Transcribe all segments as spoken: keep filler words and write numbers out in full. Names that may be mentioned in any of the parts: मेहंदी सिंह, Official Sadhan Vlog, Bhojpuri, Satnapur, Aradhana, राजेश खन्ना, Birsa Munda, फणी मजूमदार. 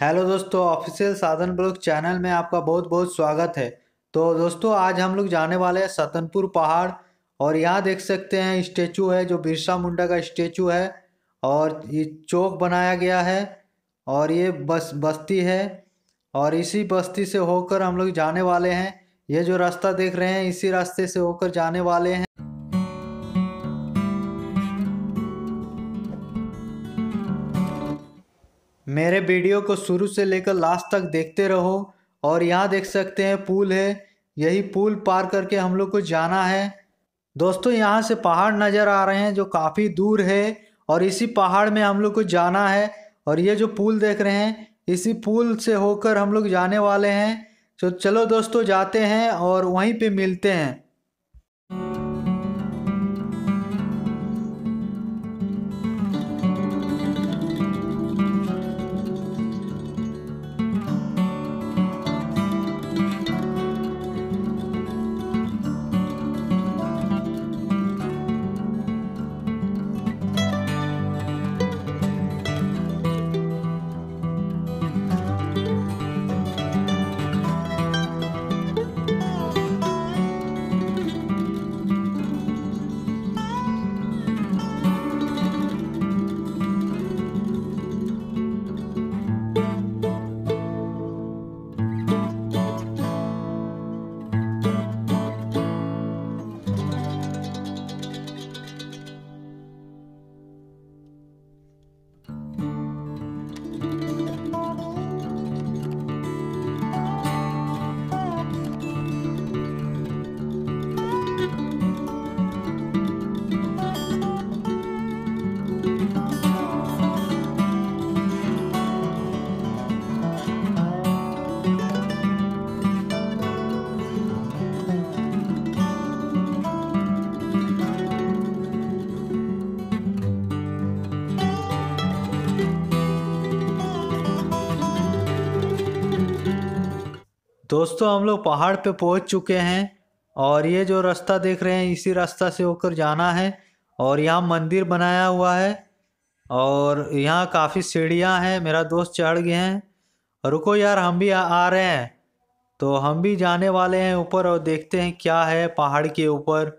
Hello दोस्तों, official साधन blog channel में आपका बहुत बहुत स्वागत है। तो दोस्तों आज हम लोग जाने वाले हैं सतनपुर पहाड़ और यहाँ देख सकते हैं स्टैचू है जो बिरसा मुंडा का स्टैचू है और ये चौक बनाया गया है और ये बस बस्ती है और इसी बस्ती से होकर हम लोग जाने वाले हैं। ये जो रास्ता देख रहे हैं इसी रास्ते से होकर जाने वाले हैं। मेरे वीडियो को शुरू से लेकर लास्ट तक देखते रहो। और यहाँ देख सकते हैं पुल है, यही पुल पार करके हम लोग को जाना है। दोस्तों यहाँ से पहाड़ नज़र आ रहे हैं जो काफ़ी दूर है और इसी पहाड़ में हम लोग को जाना है। और ये जो पुल देख रहे हैं इसी पुल से होकर हम लोग जाने वाले हैं। तो चलो दोस्तों जाते हैं और वहीं पे मिलते हैं। दोस्तों हम लोग पहाड़ पे पहुंच चुके हैं और ये जो रास्ता देख रहे हैं इसी रास्ता से होकर जाना है। और यहाँ मंदिर बनाया हुआ है और यहाँ काफ़ी सीढ़ियाँ हैं। मेरा दोस्त चढ़ गए हैं। रुको यार, हम भी आ, आ रहे हैं। तो हम भी जाने वाले हैं ऊपर और देखते हैं क्या है पहाड़ के ऊपर।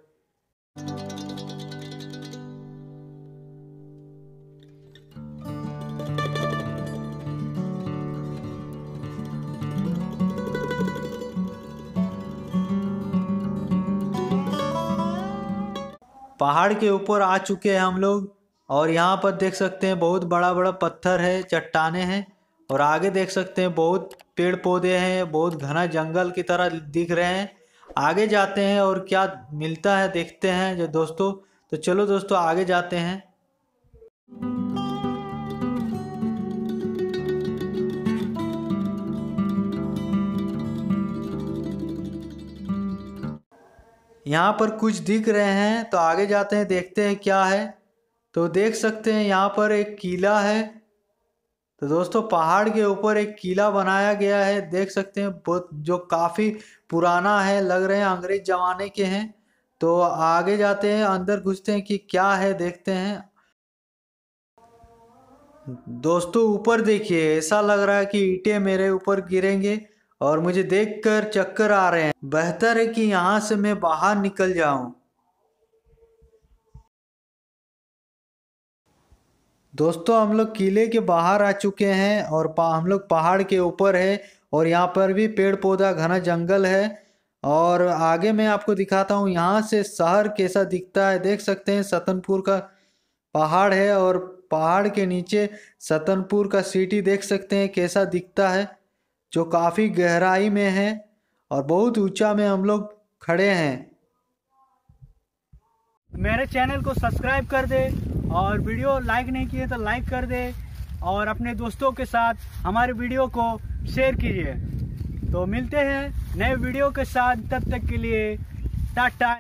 पहाड़ के ऊपर आ चुके हैं हम लोग और यहाँ पर देख सकते हैं बहुत बड़ा बड़ा पत्थर है, चट्टाने हैं। और आगे देख सकते हैं बहुत पेड़ पौधे हैं, बहुत घना जंगल की तरह दिख रहे हैं। आगे जाते हैं और क्या मिलता है देखते हैं जो दोस्तों। तो चलो दोस्तों आगे जाते हैं। यहाँ पर कुछ दिख रहे हैं तो आगे जाते हैं, देखते हैं क्या है। तो देख सकते हैं यहाँ पर एक किला है। तो दोस्तों पहाड़ के ऊपर एक किला बनाया गया है, देख सकते हैं बहुत, जो काफ़ी पुराना है, लग रहे हैं अंग्रेज ज़माने के हैं। तो आगे जाते हैं, अंदर घुसते हैं कि क्या है देखते हैं। दोस्तों ऊपर देखिए, ऐसा लग रहा है कि ईंटें मेरे ऊपर गिरेंगे और मुझे देखकर चक्कर आ रहे हैं। बेहतर है कि यहाँ से मैं बाहर निकल जाऊं। दोस्तों हम लोग किले के बाहर आ चुके हैं और हम लोग पहाड़ के ऊपर है और यहाँ पर भी पेड़ पौधा घना जंगल है। और आगे मैं आपको दिखाता हूँ यहाँ से शहर कैसा दिखता है। देख सकते हैं सतनपुर का पहाड़ है और पहाड़ के नीचे सतनपुर का सिटी देख सकते हैं कैसा दिखता है, जो काफ़ी गहराई में है और बहुत ऊंचा में हम लोग खड़े हैं। मेरे चैनल को सब्सक्राइब कर दे और वीडियो लाइक नहीं किए तो लाइक कर दे और अपने दोस्तों के साथ हमारे वीडियो को शेयर कीजिए। तो मिलते हैं नए वीडियो के साथ, तब तक के लिए टाटा।